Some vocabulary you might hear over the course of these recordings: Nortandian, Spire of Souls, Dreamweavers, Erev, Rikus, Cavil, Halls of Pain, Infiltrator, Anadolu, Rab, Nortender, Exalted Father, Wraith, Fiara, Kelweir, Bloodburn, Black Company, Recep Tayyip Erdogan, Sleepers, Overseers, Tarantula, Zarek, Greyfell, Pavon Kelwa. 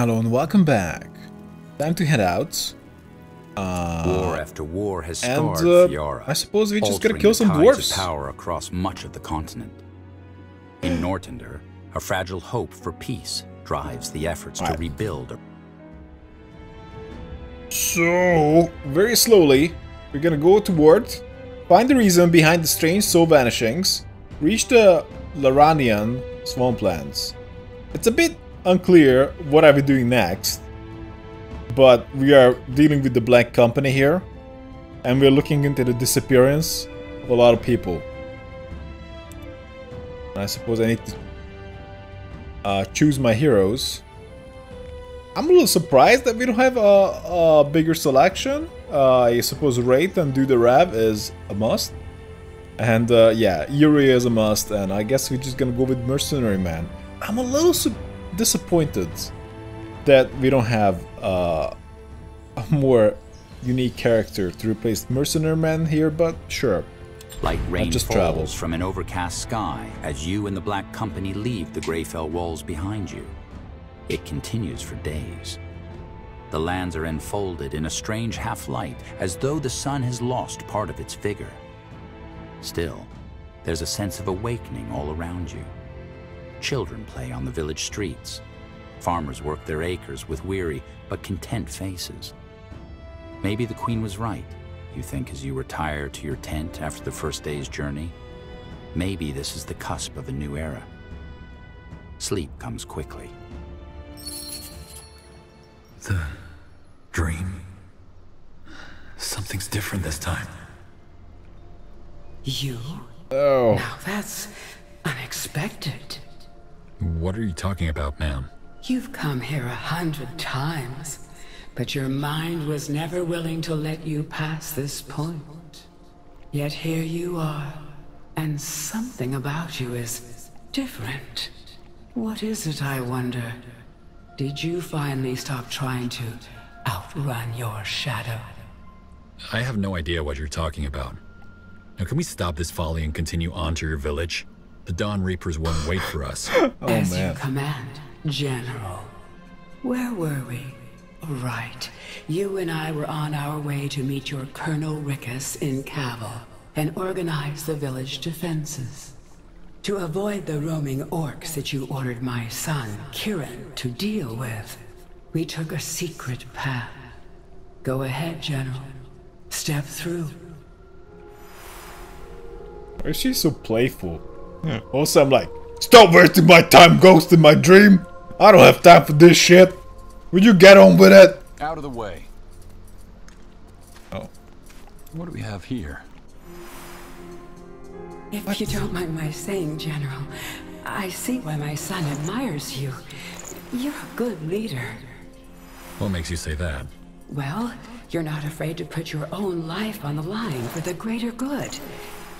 hello and welcome back. Time to head out. War after war has scarred Fiara. I suppose we just gotta kill some dwarves. Power across much of the continent. In Nortender, a fragile hope for peace drives the efforts to rebuild. So, very slowly, we're gonna go toward, find the reason behind the strange soul vanishings, reach the Loranian swamplands. It's a bit unclear what are we doing next, but we are dealing with the Black Company here, and we're looking into the disappearance of a lot of people. I suppose I need to choose my heroes. I'm a little surprised that we don't have a bigger selection. I suppose Wraith and Do the Rab is a must. And yeah, Yuri is a must, and I guess we're just gonna go with Mercenary Man. I'm a little disappointed that we don't have a more unique character to replace Mercenary Man here, but sure. Like rain just falls from an overcast sky as you and the Black Company leave the Greyfell walls behind you. It continues for days. The lands are enfolded in a strange half-light, as though the sun has lost part of its vigor. Still, there's a sense of awakening all around you. Children play on the village streets. Farmers work their acres with weary but content faces. Maybe the Queen was right, you think, as you retire to your tent after the first day's journey. Maybe this is the cusp of a new era. Sleep comes quickly. The dream. Something's different this time. You? Oh. Now that's unexpected. What are you talking about, ma'am? You've come here 100 times, but your mind was never willing to let you pass this point. Yet here you are, and something about you is different. What is it, I wonder? Did you finally stop trying to outrun your shadow? I have no idea what you're talking about. Now can we stop this folly and continue on to your village? The Dawn Reapers won't wait for us. As you command, General. Where were we? Right. You and I were on our way to meet your Colonel Rikus in Cavil and organize the village defenses. To avoid the roaming orcs that you ordered my son, Kieran, to deal with, we took a secret path. Go ahead, General. Step through. Why is she so playful? Yeah. Also, I'm like, stop wasting my time, ghost in my dream! I don't have time for this shit! Would you get on with it? Out of the way. Oh. What do we have here? If you don't mind my saying, General, I see why my son admires you. You're a good leader. What makes you say that? Well, you're not afraid to put your own life on the line for the greater good.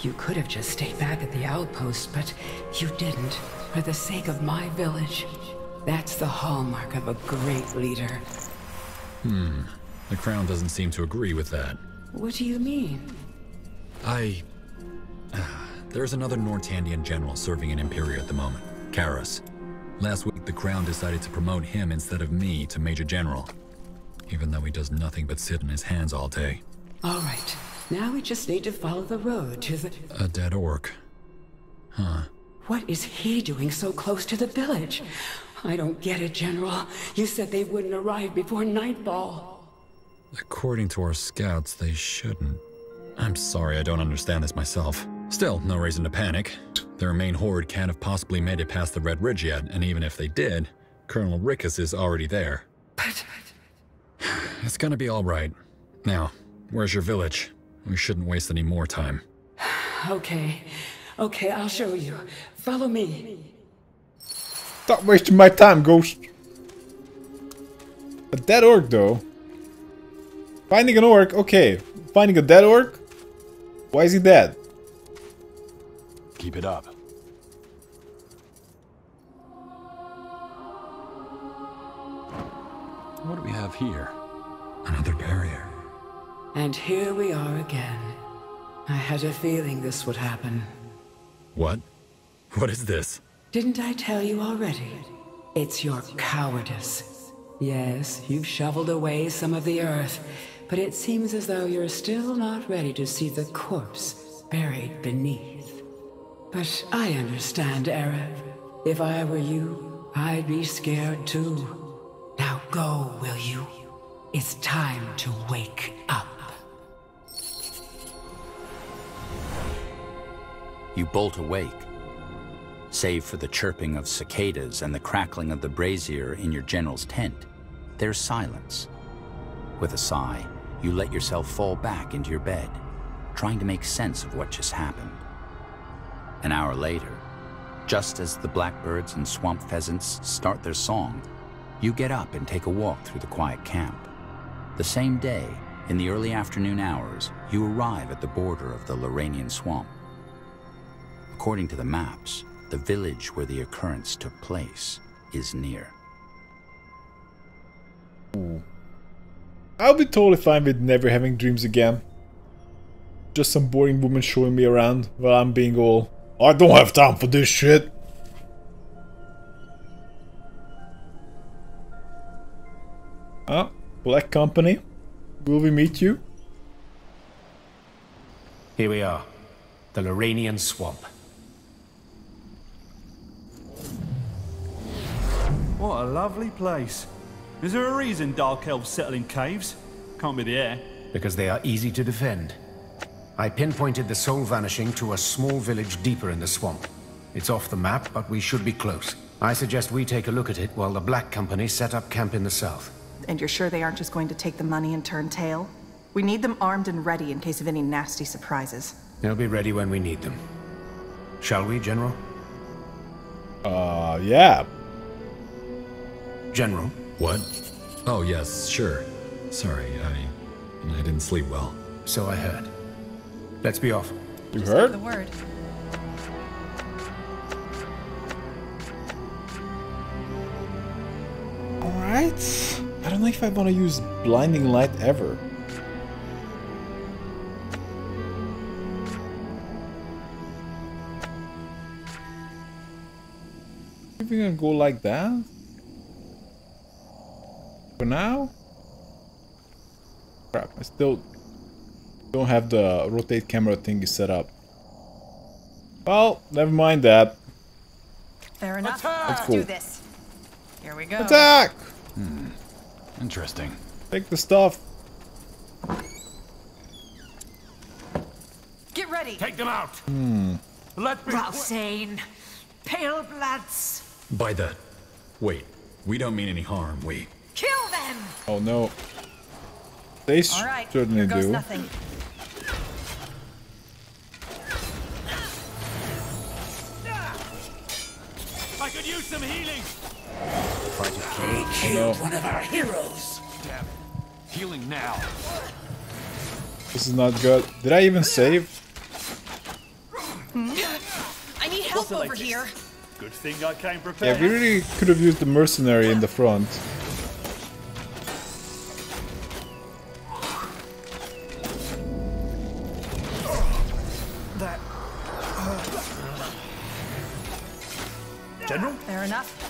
You could have just stayed back at the outpost, but you didn't, for the sake of my village. That's the hallmark of a great leader. Hmm. The Crown doesn't seem to agree with that. What do you mean? There's another Nortandian general serving in Imperia at the moment, Karras. Last week, the Crown decided to promote him instead of me to Major General, even though he does nothing but sit in his hands all day. All right, now we just need to follow the road to the... A dead orc. Huh. What is he doing so close to the village? I don't get it, General. You said they wouldn't arrive before nightfall. According to our scouts, they shouldn't. I'm sorry, I don't understand this myself. Still, no reason to panic. Their main horde can't have possibly made it past the Red Ridge yet, and even if they did, Colonel Rikus is already there. But... It's gonna be all right. Now, where's your village? We shouldn't waste any more time. Okay, I'll show you. Follow me. Stop wasting my time, ghost. A dead orc, though. Finding an orc, okay. Finding a dead orc? Why is he dead? Keep it up. What do we have here? Another barrier. And here we are again. I had a feeling this would happen. What? What is this? Didn't I tell you already? It's your cowardice. Yes, you've shoveled away some of the earth, but it seems as though you're still not ready to see the corpse buried beneath. But I understand, Erev. If I were you, I'd be scared too. Now go, will you? It's time to wake up. You bolt awake. Save for the chirping of cicadas and the crackling of the brazier in your general's tent, there's silence. With a sigh, you let yourself fall back into your bed, trying to make sense of what just happened. An hour later, just as the blackbirds and swamp pheasants start their song, you get up and take a walk through the quiet camp. The same day, in the early afternoon hours, you arrive at the border of the Loranian swamp. According to the maps, the village where the occurrence took place is near. Ooh. I'll be totally fine with never having dreams again. Just some boring woman showing me around while I'm being all, I don't have time for this shit. Ah, Black Company, will we meet you? Here we are, the Loranian swamp. What a lovely place. Is there a reason dark elves settle in caves? Can't be the air. Because they are easy to defend. I pinpointed the soul vanishing to a small village deeper in the swamp. It's off the map, but we should be close. I suggest we take a look at it while the Black Company set up camp in the south. And you're sure they aren't just going to take the money and turn tail? We need them armed and ready in case of any nasty surprises. They'll be ready when we need them. Shall we, General? Yeah. General. What? Oh, yes, sure. Sorry, I didn't sleep well. So I heard. Let's be off. You heard? The word. Alright. I don't know if I want to use blinding light ever. If we're gonna go like that? For now? Crap, I still don't have the rotate camera thingy set up. Well, never mind that. Fair enough. Let's do this. Here we go. Attack! Hmm. Interesting. Take the stuff. Get ready. Take them out. Hmm. Let me. Rousane. Pale bloods. By the. Wait. We don't mean any harm, we. Kill them! Oh no. They certainly do. Nothing. I could use some healing. They killed one of our heroes. Damn it. Healing now. This is not good. Did I even save? I need help over here. Good thing I came prepared. Yeah, we really could have used the mercenary in the front.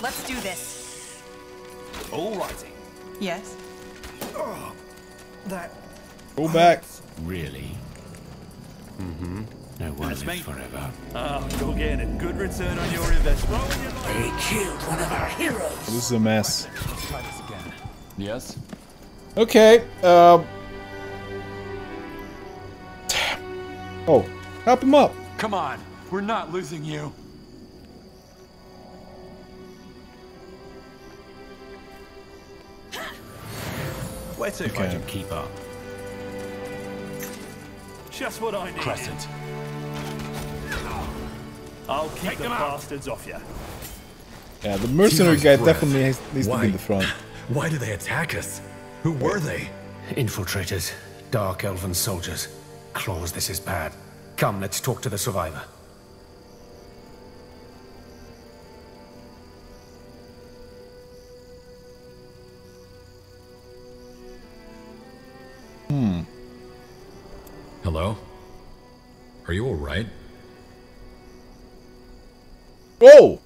Let's do this. All righty. Yes. Oh, that. Go back. Really? Mm-hmm. No worries forever. Oh, you'll get a good return on your investment. They killed one of our heroes. This is a mess. Let's try this again. Yes. Okay. Oh, help him up. Come on. We're not losing you. Where to? Okay. I can keep up. Just what I need. Crescent. I'll keep the bastards off you. Yeah, the mercenary guy definitely needs to be in the front. Why do they attack us? Who were they? Infiltrators. Dark elven soldiers. Claws, this is bad. Come, let's talk to the survivor. Hmm. Hello? Are you alright? Oh!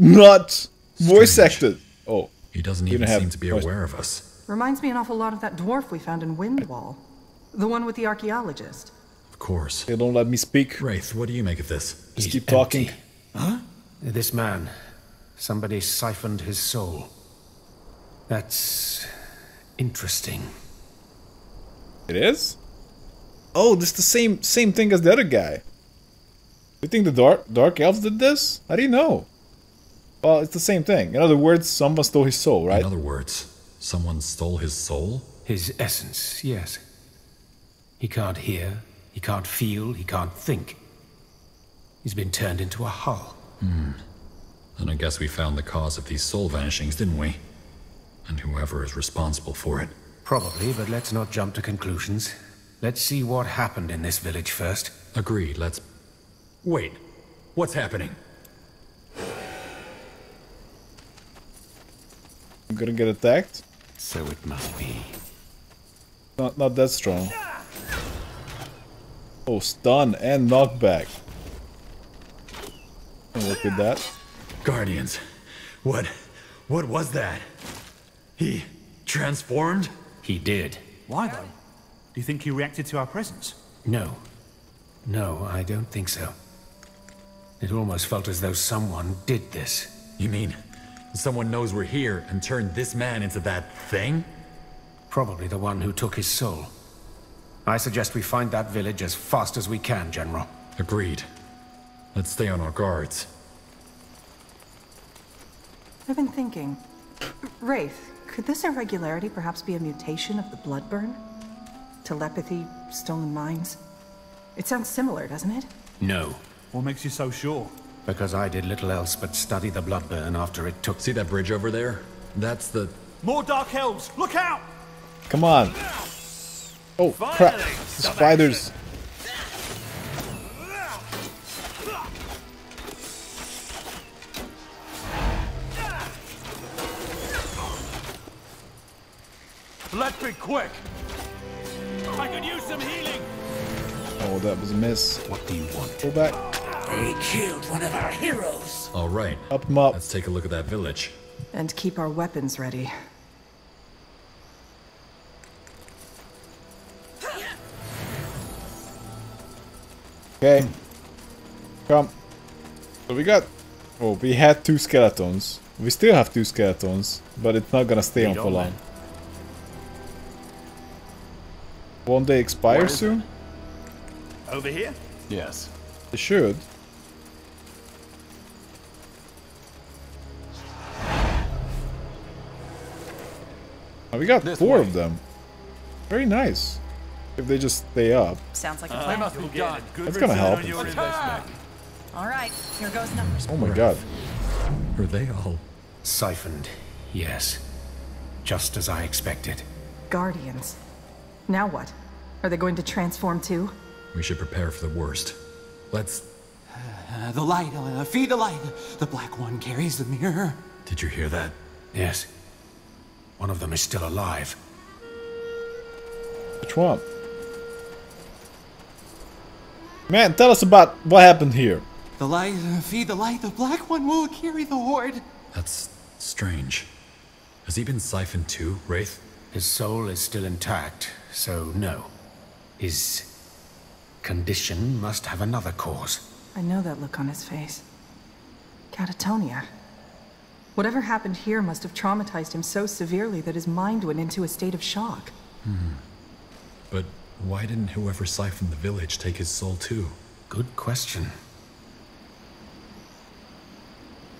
Not voice acted! Oh. He doesn't even seem to be aware of us. Reminds me an awful lot of that dwarf we found in Windwall. The one with the archaeologist. Of course. They don't let me speak. Wraith, what do you make of this? Just keep talking. Huh? This man. Somebody siphoned his soul. That's interesting. It is? Oh, this is the same thing as the other guy. You think the dark elves did this? How do you know? Well, it's the same thing. In other words, someone stole his soul, right? In other words, someone stole his soul? His essence, yes. He can't hear, he can't feel, he can't think. He's been turned into a hull. Hmm. Then I guess we found the cause of these soul vanishings, didn't we? And whoever is responsible for it. Probably, but let's not jump to conclusions. Let's see what happened in this village first. Agreed, let's... Wait, what's happening? I'm gonna get attacked? So it must be. Not that strong. Oh, stun and knockback. I'll work with that. Guardians, what was that? He transformed? He did. Why though? Do you think he reacted to our presence? No, I don't think so. It almost felt as though someone did this. You mean... someone knows we're here and turned this man into that thing? Probably the one who took his soul. I suggest we find that village as fast as we can, General. Agreed. Let's stay on our guards. I've been thinking. Wraith, could this irregularity perhaps be a mutation of the Bloodburn? Telepathy, stolen minds? It sounds similar, doesn't it? No. What makes you so sure? Because I did little else but study the Bloodburn after it took... See that bridge over there? That's the... More Dark Elves! Look out! Come on! Oh, crap! Spiders! Let's be quick! I could use some healing! Oh, that was a miss. What do you want? Go back. They killed one of our heroes. All right. Up them up. Let's take a look at that village. And keep our weapons ready. Okay. Come. So we got... Oh, we had two skeletons. We still have two skeletons, but it's not gonna stay on for long. Won't they expire soon? Over here? Yes. They should. Oh, we got four of them. Very nice. If they just stay up. Sounds like a plan. That's gonna help. All right, here goes numbers. Oh my god. Are they all siphoned? Yes. Just as I expected. Guardians. Now what? Are they going to transform too? We should prepare for the worst. Let's... the light, feed the light. The black one carries the mirror. Did you hear that? Yes. One of them is still alive. Which one? Man, tell us about what happened here. The light, feed the light. The black one will carry the horde. That's strange. Has he been siphoned too, Wraith? His soul is still intact, so no. His... condition must have another cause. I know that look on his face. Catatonia. Whatever happened here must have traumatized him so severely that his mind went into a state of shock. Hmm. But why didn't whoever siphoned the village take his soul too? Good question.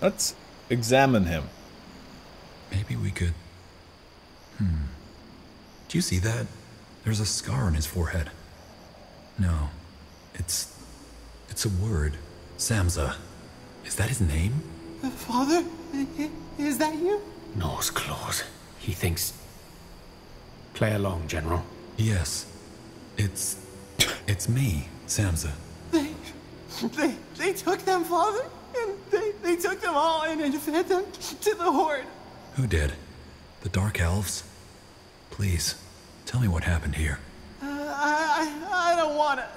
Let's examine him. Maybe we could... Hmm. Do you see that? There's a scar on his forehead. No, it's a word. Samsa. Is that his name? Father? Is that you? Noor's claws. He thinks... Play along, General. Yes. It's me, Samsa. They took them, Father? And they took them all and fed them to the horde. Who did? The Dark Elves? Please, tell me what happened here. I don't want it.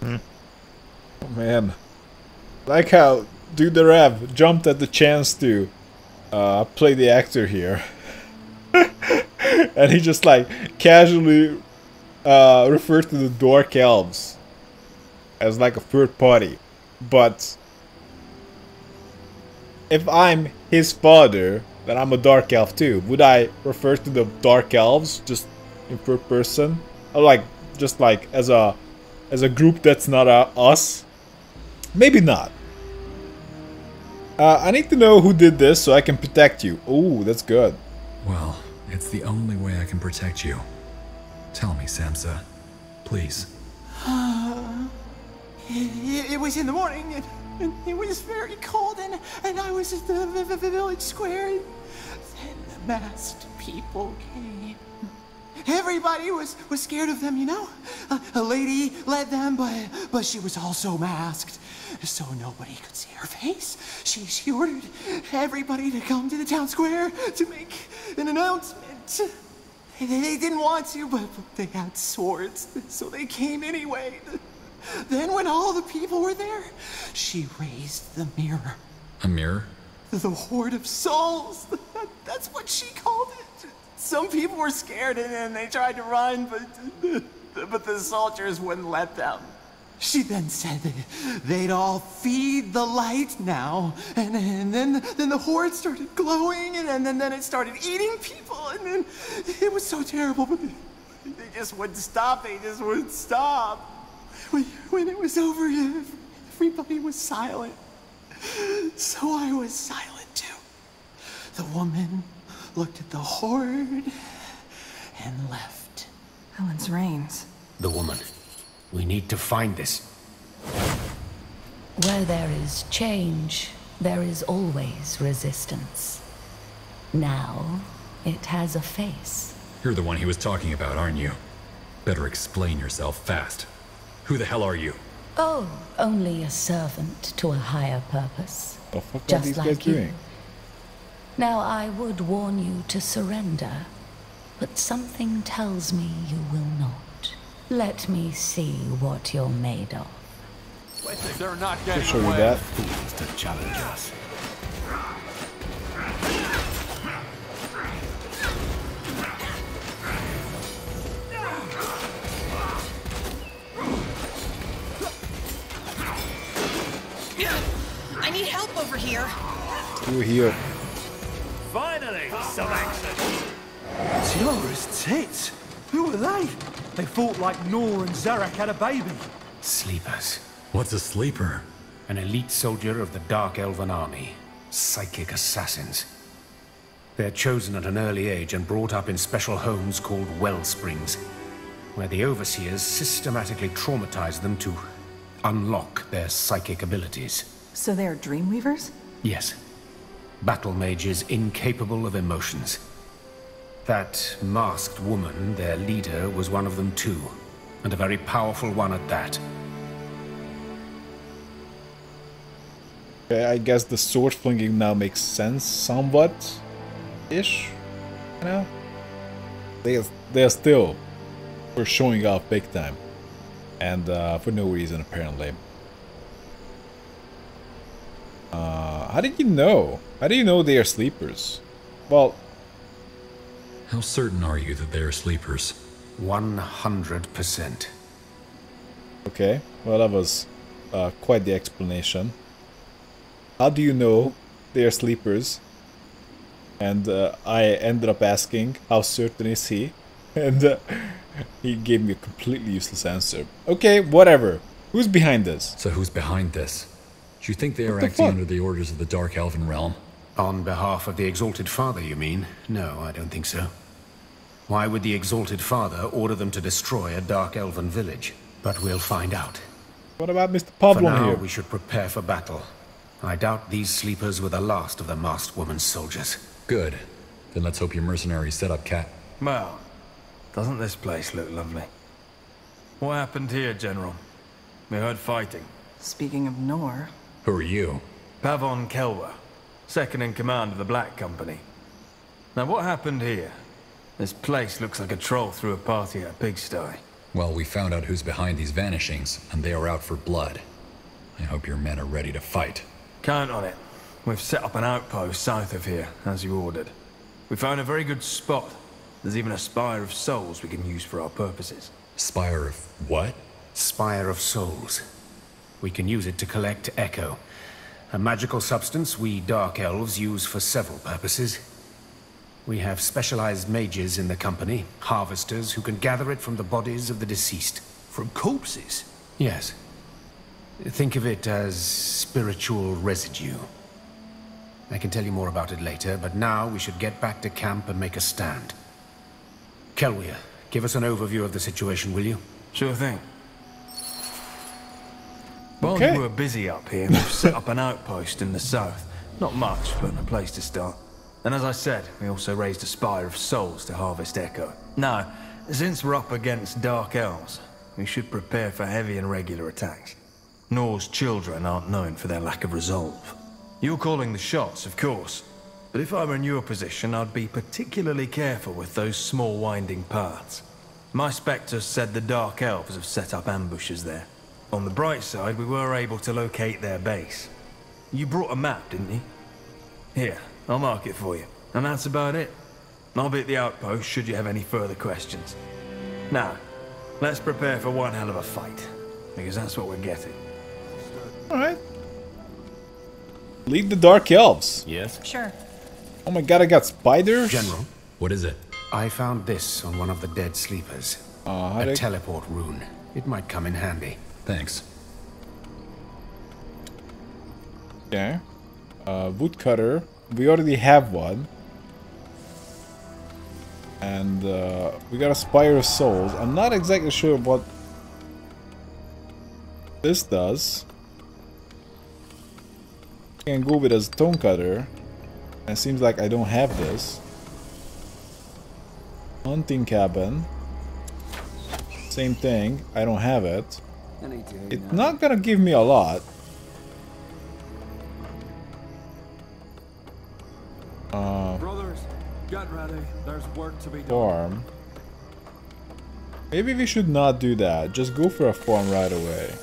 Oh man, like how dude the Rab jumped at the chance to play the actor here. And he just like casually referred to the Dork Elves as like a third party. But if I'm his father, then I'm a Dark Elf too. Would I refer to the Dark Elves just in third person? Or like just like as a group that's not us? Maybe not. I need to know who did this so I can protect you. Ooh, that's good. Well, it's the only way I can protect you. Tell me, Samsa, please. It was in the morning, and it was very cold, and I was at the village square, and then the masked people came. Everybody was scared of them, you know? A lady led them, but she was also masked, so nobody could see her face. She ordered everybody to come to the town square to make an announcement. They didn't want to, but they had swords, so they came anyway. Then when all the people were there, she raised the mirror. A mirror? The Horde of Souls. That's what she called it. Some people were scared and they tried to run, but the soldiers wouldn't let them. She then said that they'd all feed the light now, and then the Horde started glowing, and then it started eating people, and then it was so terrible, but they just wouldn't stop. They just wouldn't stop. When it was over, everybody was silent. So I was silent too. The woman looked at the Horde and left. Helen's reins. The woman. We need to find this. Where there is change, there is always resistance. Now, it has a face. You're the one he was talking about, aren't you? Better explain yourself fast. Who the hell are you? Oh, only a servant to a higher purpose. The fuck just are these like guys you. Doing? Now I would warn you to surrender, but something tells me you will not. Let me see what you're made of. They're not getting away. Show you that. Fools to challenge us. I need help over here. Over here. Finally, some action. Tiara's tits. Who are they? They fought like Noor and Zarek had a baby. Sleepers. What's a sleeper? An elite soldier of the Dark Elven Army. Psychic assassins. They're chosen at an early age and brought up in special homes called Wellsprings, where the Overseers systematically traumatize them to unlock their psychic abilities. So they are Dreamweavers? Yes. Battle mages incapable of emotions. That masked woman, their leader, was one of them too. And a very powerful one at that. Okay, I guess the sword flinging now makes sense somewhat. Ish? You know? They're still for showing off big time. And for no reason, apparently. How did you know? How do you know they are sleepers? Well... How certain are you that they are sleepers? 100%. Okay, well that was quite the explanation. How do you know they are sleepers? And I ended up asking, how certain is he? And... he gave me a completely useless answer. Okay, whatever. Who's behind this? So who's behind this? Do you think they are acting under the orders of the Dark Elven Realm? On behalf of the Exalted Father, you mean? No, I don't think so. Why would the Exalted Father order them to destroy a Dark Elven village? But we'll find out. What about Mr. Pavon here? For now, we should prepare for battle. I doubt these sleepers were the last of the masked woman's soldiers. Good. Then let's hope your mercenary set up, Cat. Well... doesn't this place look lovely? What happened here, General? We heard fighting. Speaking of Noor... Who are you? Pavon Kelwa, second in command of the Black Company. Now what happened here? This place looks like a troll threw a party at a pigsty. Well, we found out who's behind these vanishings, and they are out for blood. I hope your men are ready to fight. Count on it. We've set up an outpost south of here, as you ordered. We found a very good spot. There's even a Spire of Souls we can use for our purposes. Spire of what? Spire of Souls. We can use it to collect Echo. A magical substance we Dark Elves use for several purposes. We have specialized mages in the company, harvesters who can gather it from the bodies of the deceased. From corpses? Yes. Think of it as spiritual residue. I can tell you more about it later, but now we should get back to camp and make a stand. Kelweir, give us an overview of the situation, will you? Sure thing. Okay. While you were busy up here, we've set up an outpost in the south. Not much, but a place to start. And as I said, we also raised a Spire of Souls to harvest Echo. Now, since we're up against Dark Elves, we should prepare for heavy and regular attacks. Noor's children aren't known for their lack of resolve. You're calling the shots, of course. But if I were in your position, I'd be particularly careful with those small winding paths. My spectres said the Dark Elves have set up ambushes there. On the bright side, we were able to locate their base. You brought a map, didn't you? Here, I'll mark it for you. And that's about it. I'll be at the outpost should you have any further questions. Now, let's prepare for one hell of a fight. Because that's what we're getting. Alright. Lead the Dark Elves. Yes? Sure. Oh my god, I got spiders? General. What is it? I found this on one of the dead sleepers. A teleport rune. It might come in handy. Thanks. Yeah. Woodcutter. We already have one. And we got a Spire of Souls. I'm not exactly sure what this does. I can go with a stone cutter. It seems like I don't have this. Hunting cabin. Same thing. I don't have it. It's not gonna give me a lot. Brothers, get ready. There's work to be done. Farm. Maybe we should not do that. Just go for a farm right away.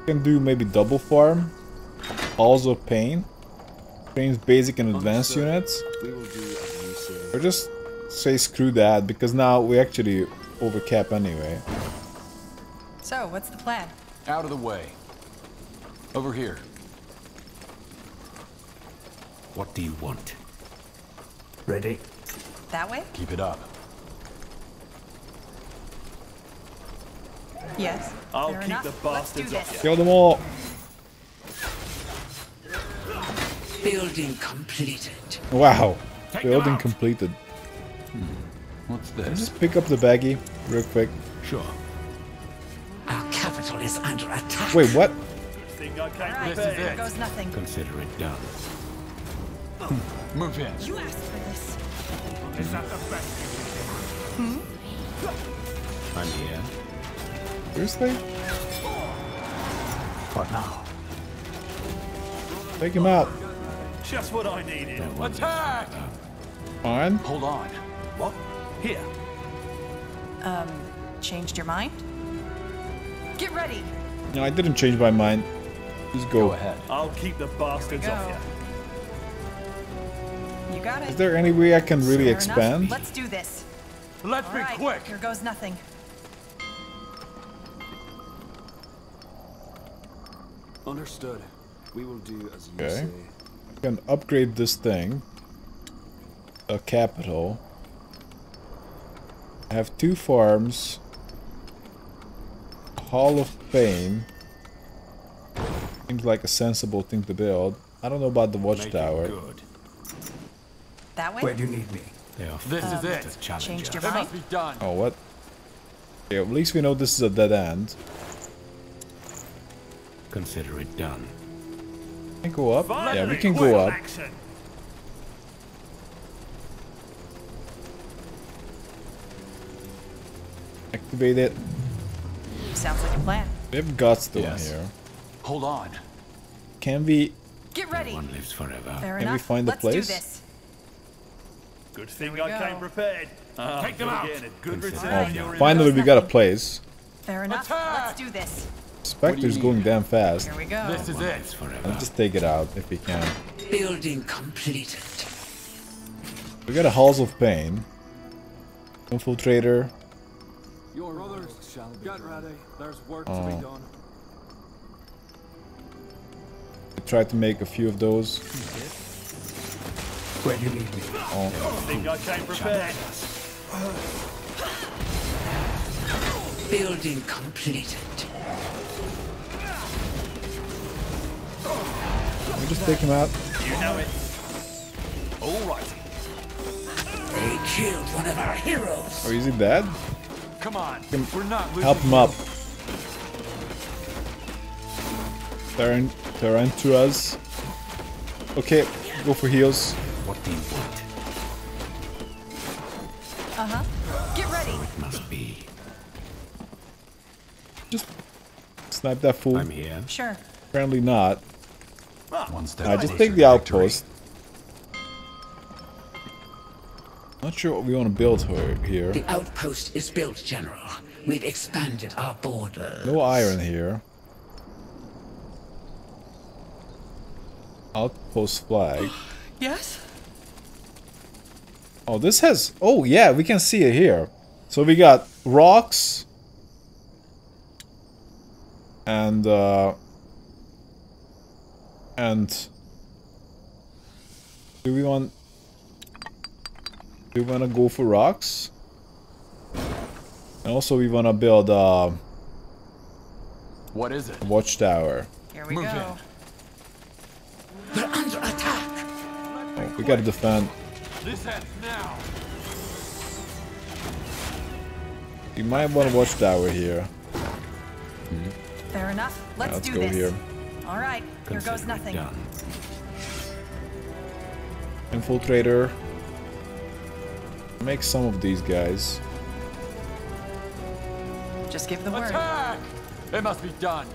We can do maybe double farm. Halls of Pain. Trains basic and advanced units. Or just say screw that, because now we actually overcap anyway. So, what's the plan? Out of the way. Over here. What do you want? Ready? That way? Keep it up. Yes. I'll keep enough. The bastards off you. Kill them all. Building completed. Wow. Building completed. What's this? Can I just pick up the baggie real quick? Sure. Our capital is under attack. Wait, what? Right, there goes nothing. Consider it done. Oh. Move in. You asked for this. Is that the best? Hmm? I'm here. Seriously? What now? Take him out. Just what I needed. Attack! Fine. Hold on. What? Here. Changed your mind? Get ready. No, I didn't change my mind. Just go ahead. I'll keep the bastards off you. You got it. Is there any way I can really expand? Let's do this. Let's be quick. Here goes nothing. Understood. We will do as you say. I can upgrade this thing. A capital. I have two farms. Hall of Fame. Seems like a sensible thing to build. I don't know about the watchtower. That way? Where do you need me? Yeah. This is it. Changed your mind? It must be done. Oh, what? Yeah, at least we know this is a dead end. Consider it done. Can we go up? Yeah, we can go up. Activate it. Sounds like a plan. We have guts down here. Hold on. Can we? Get ready. No one lives forever. Can we find the place? Let's do this. Good thing I came prepared. Take them out. Finally, we got a place. Fair enough. Let's do this. Spectre's going damn fast. Here we go. This is it. Let's just take it out if we can. Building completed. We got a Halls of Pain. Infiltrator. Your others shall get ready. There's work to be done. Try to make a few of those. Where do you need me? Think I came prepared. Building completed. Let me just take him out. You know it. All right. They killed one of our heroes. Oh, is he dead? Come on. We're not losing. Help him up. Tarantulas. Okay, go for heals. What do you want? Get ready. So it must be. Just snipe that fool. I'm here. Sure. Apparently not. I just take the outpost. Not sure what we want to build here. The outpost is built, General. We've expanded our borders. No iron here. Outpost flag. Yes. Oh, this has. Oh, yeah, we can see it here. So we got rocks and do we want to go for rocks? And also we want to build what is it? Watchtower. Here we go. We're under attack. Oh, we gotta defend. This ends now. You might want to watch tower here. Fair enough. Let's do this. Here. All right. Here goes nothing. Infiltrator. Make some of these guys. Just give the word. Attack! It must be done.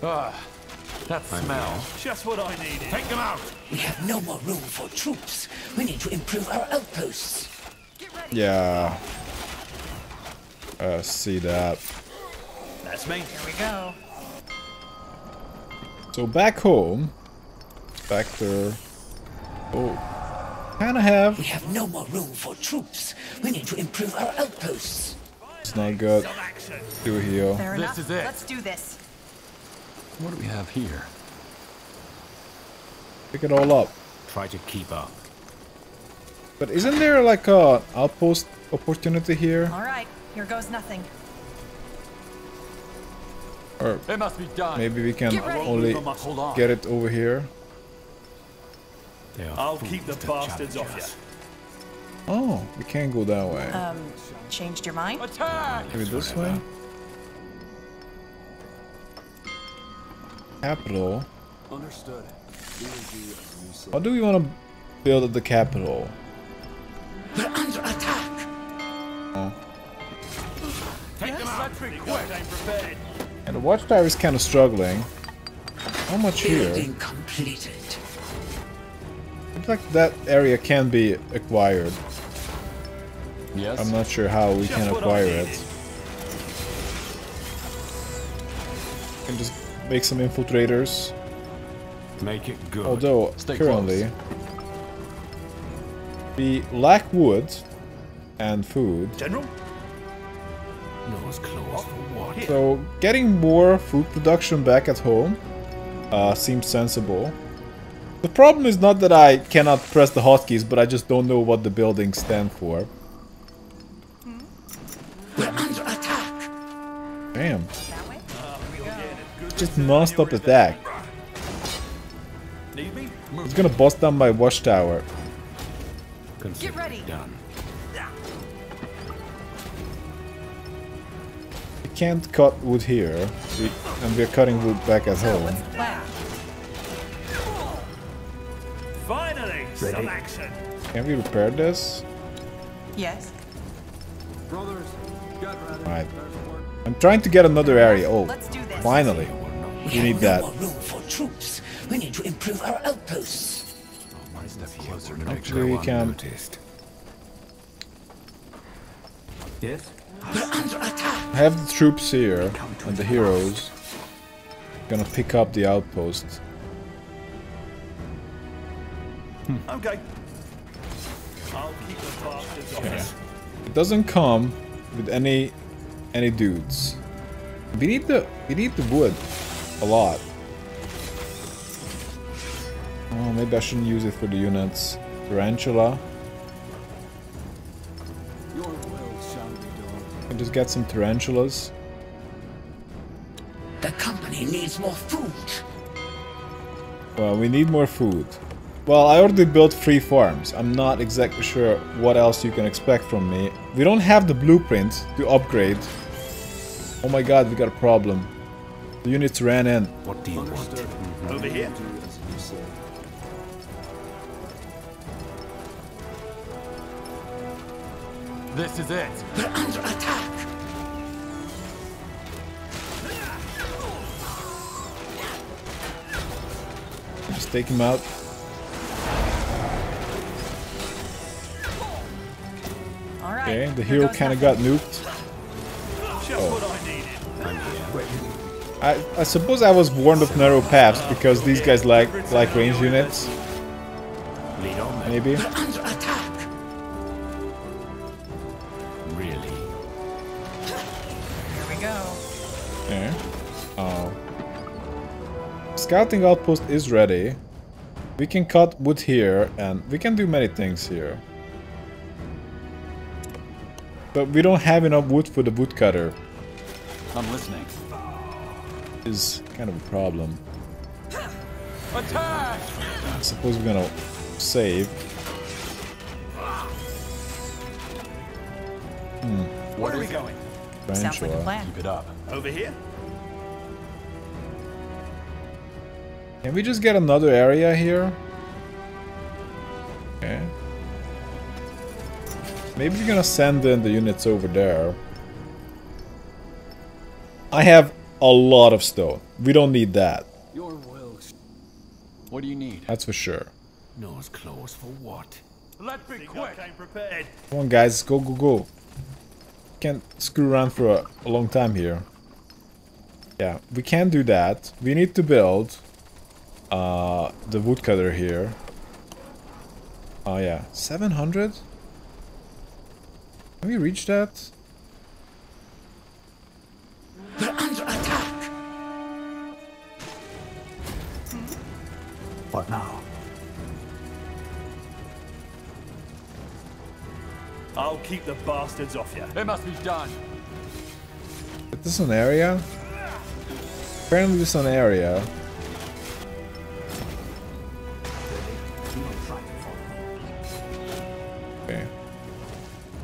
That smell. Just what I needed. Take them out. We have no more room for troops. We need to improve our outposts. Get ready. Yeah. See that. That's me. Here we go. So back home. Spectre. Oh. Kinda have. We have no more room for troops. We need to improve our outposts. It's not good. Do a heal. Fair enough. This is it. Let's do this. What do we have here? Pick it all up. Try to keep up. But isn't there like a outpost opportunity here? All right, here goes nothing. Or it must be done. Maybe we can only get it over here. I'll keep the bastards off you. Oh, we can't go that way. Changed your mind? Attack! Maybe this way. Capital. Understood. How do we want to build at the capital? We're under attack. Take them out quick. And the watchtower is kind of struggling. How much here? Completed. Looks like that area can be acquired. Yes. I'm not sure how we can acquire it. We can just make some infiltrators. Make it good. Although currently we lack wood and food. General? So getting more food production back at home seems sensible. The problem is not that I cannot press the hotkeys, but I just don't know what the buildings stand for. We're under attack. Damn. Just non-stop attack. It's gonna bust down my watchtower. Get ready. We can't cut wood here, and we're cutting wood back at home. Finally, some action. Can we repair this? Yes. Alright. I'm trying to get another area. Oh, finally. We need that. Room for troops. We need to improve our outposts. Actually, we can. Yes. Have the troops here and the heroes. Gonna pick up the outpost. Okay. I'll keep the bastards off us. It doesn't come with any dudes. We need the wood a lot. Oh, maybe I shouldn't use it for the units. Tarantula. I just get some tarantulas. The company needs more food. Well, we need more food. Well, I already built 3 farms. I'm not exactly sure what else you can expect from me. We don't have the blueprint to upgrade. Oh my god, we got a problem. The units ran in. What do you want? Over here. This is it. We're under attack. Just take him out. All right, okay, the hero kind of got nuked. Oh. I suppose I was warned of narrow paths because these guys like range units. Maybe. Scouting outpost is ready. We can cut wood here and we can do many things here. But we don't have enough wood for the woodcutter. I'm listening. Is kind of a problem. Attack! I suppose we're gonna save. Where are we going? Sounds like a plan. Keep it up. Over here? Can we just get another area here? Okay. Maybe we're gonna send in the units over there. I have a lot of stone. We don't need that. Your will. What do you need? That's for sure. Nose closed for what? Let's be quick. Come on, guys, go, go, go. Can't screw around for a long time here. Yeah, we can't do that. We need to build the woodcutter here. Oh yeah, 700? Can we reach that? They're under attack! What now? I'll keep the bastards off you. It must be done! Is this an area? Apparently this is an area.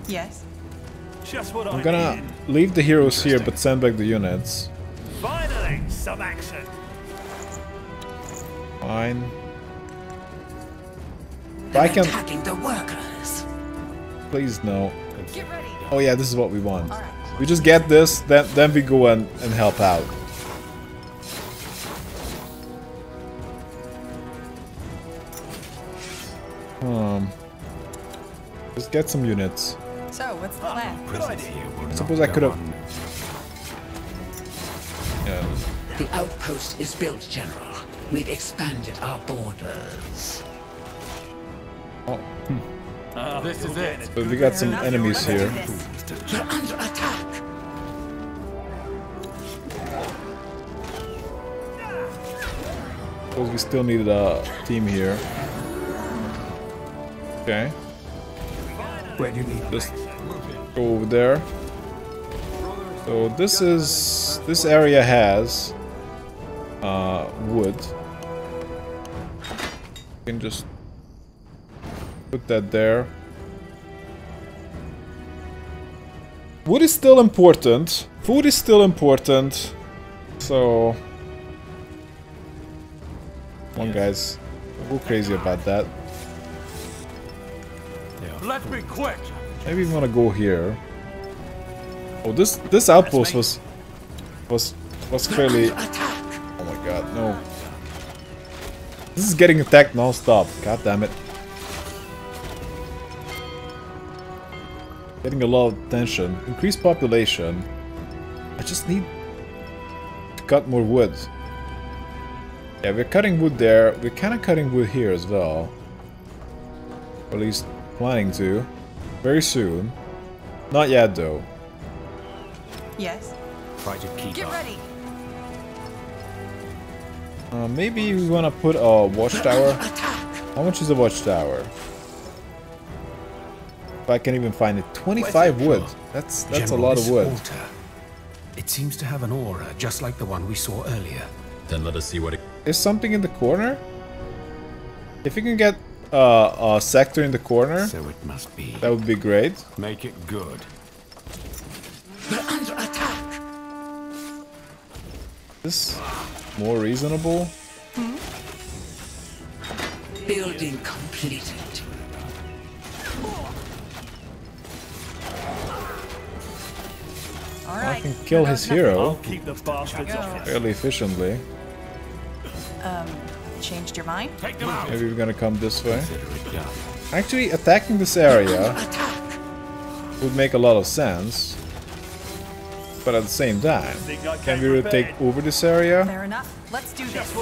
Yes. Just what I'm gonna leave the heroes here, but send back the units. Finally, some action. Fine. I can. The workers. Please no. Get ready. Oh yeah, this is what we want. Right. We just get this, then we go and help out. Just get some units. So, what's the plan? I suppose I could have... Yeah. The outpost is built, General. We've expanded our borders. Oh. This is it. But we got some enemies here. We're under attack. Suppose we still needed a team here. Okay. Where do you need? Just go over there. So this area has wood. You can just put that there. Wood is still important. Food is still important. So come on, guys, don't go crazy about that. Let me quick. Maybe we want to go here. Oh, this outpost was clearly. Oh my god, no! This is getting attacked non-stop. God damn it! Getting a lot of attention. Increased population. I just need to cut more wood. Yeah, we're cutting wood there. We're kind of cutting wood here as well. Or at least planning to. Very soon. Not yet, though. Yes. Try to keep up. Get ready. Maybe we want to put a watchtower. How much is a watchtower? If I can even find it. 25 wood. That's a lot of wood. It seems to have an aura just like the one we saw earlier. Then let us see what it is. Something in the corner? If you can get a sector in the corner, so it must be. That would be great. Make it good. We're under attack. This more reasonable. Building completed. All right. I can kill his hero fairly efficiently. Changed your mind? Take them out. Maybe we're gonna come this way. Actually, attacking this area would make a lot of sense. But at the same time, can we really take over this area? Fair enough. Let's do this.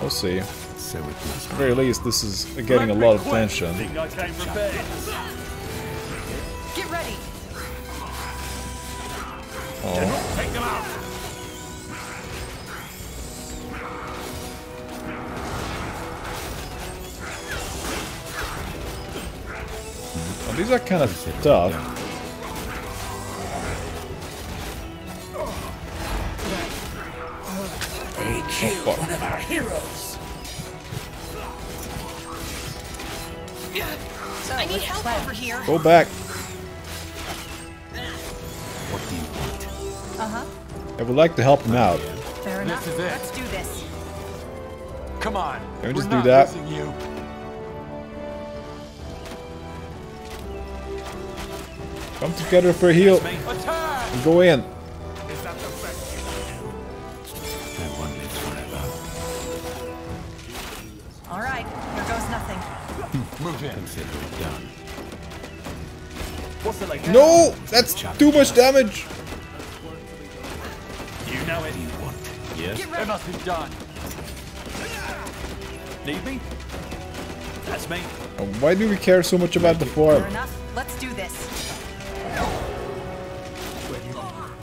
We'll see. So at the very least, this is getting a lot of tension. Get ready. Oh. Take them out. Oh, these are kind of tough. They killed one of our heroes. So I need help over here. Go back. I would like to help him out. Fair enough. Let's do this. Come on. Can we just do that? Come together for a heal. And go in. All right. There goes nothing. Move in. No, that's too much damage. It must be done. Need me? That's me. Why do we care so much about the form? Let's do this.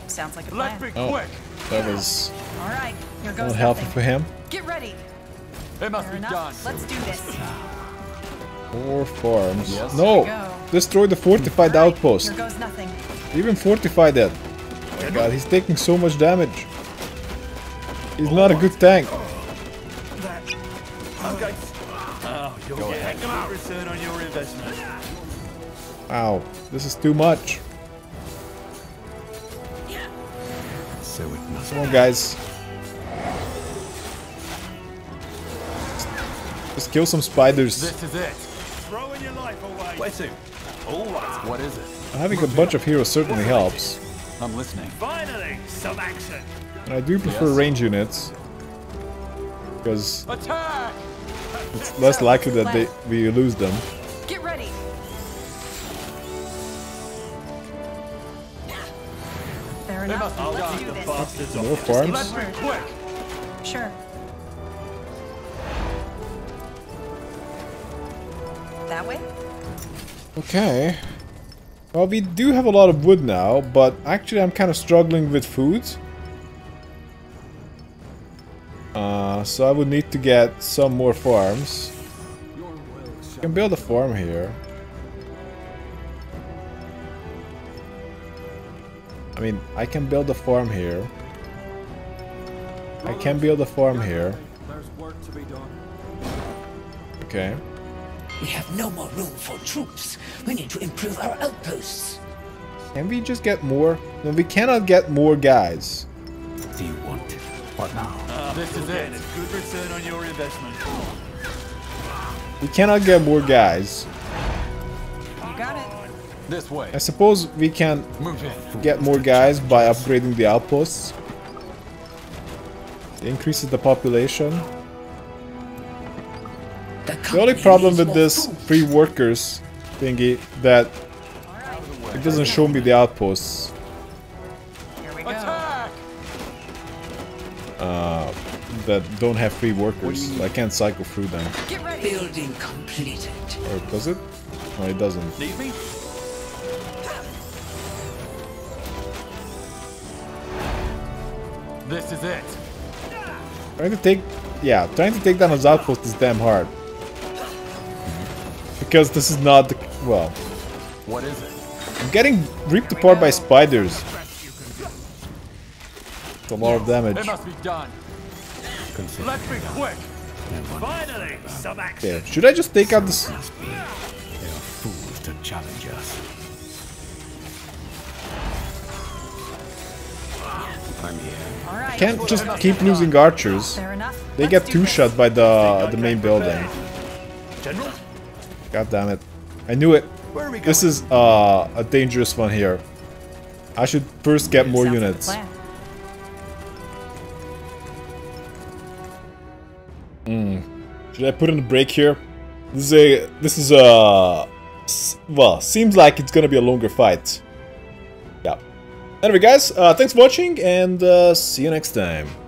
Sounds like a plan. Oh, that was not helpful for him. Get ready. It must be done. Let's do this. Four farms. Yes. No! Destroy the fortified outpost. Here goes nothing. Even fortify that. Oh my god, he's taking so much damage. He's not a good tank. Go ahead. Return on your investment. Wow, this is too much. So it must come on, guys. Just kill some spiders. This is it. Throwing your life away. Wait, all right. What is it? Having a bunch of heroes certainly helps. I'm listening. Finally, some action. And I do prefer range units because it's less likely that we lose them. Get ready. Fair enough. Let's do this. More farms. Sure. That way. Okay. Well, we do have a lot of wood now, but actually, I'm kind of struggling with food. So I would need to get some more farms. You can build a farm here. I mean, I can build a farm here. I can build a farm here. Okay. We have no more room for troops. We need to improve our outposts. Can we just get more? No, we cannot get more guys. Do you want it? What now? This is it. Good return on your investment. We cannot get more guys. You got it. This way. I suppose we can get more guys by upgrading the outposts. It increases the population. The only problem with this free workers thingy that it doesn't show me the outposts. Here we go. that don't have free workers. I can't cycle through them. Get ready. Building completed. Or does it? No, it doesn't. Need me? This is it. Trying to take down his outpost is damn hard. Because this is not the well. What is it? I'm getting ripped apart by spiders. It's a lot of damage. It must be done. Let's be quick. Finally, some action. Yeah. Should I just take out this? They're fools to challenge us. I'm here. I can't just keep losing archers. They get two-shot by the main building. God damn it! I knew it. This is a dangerous one here. I should first get more units. Should I put in a break here? This is a well, seems like it's gonna be a longer fight. Yeah. Anyway guys, thanks for watching and see you next time.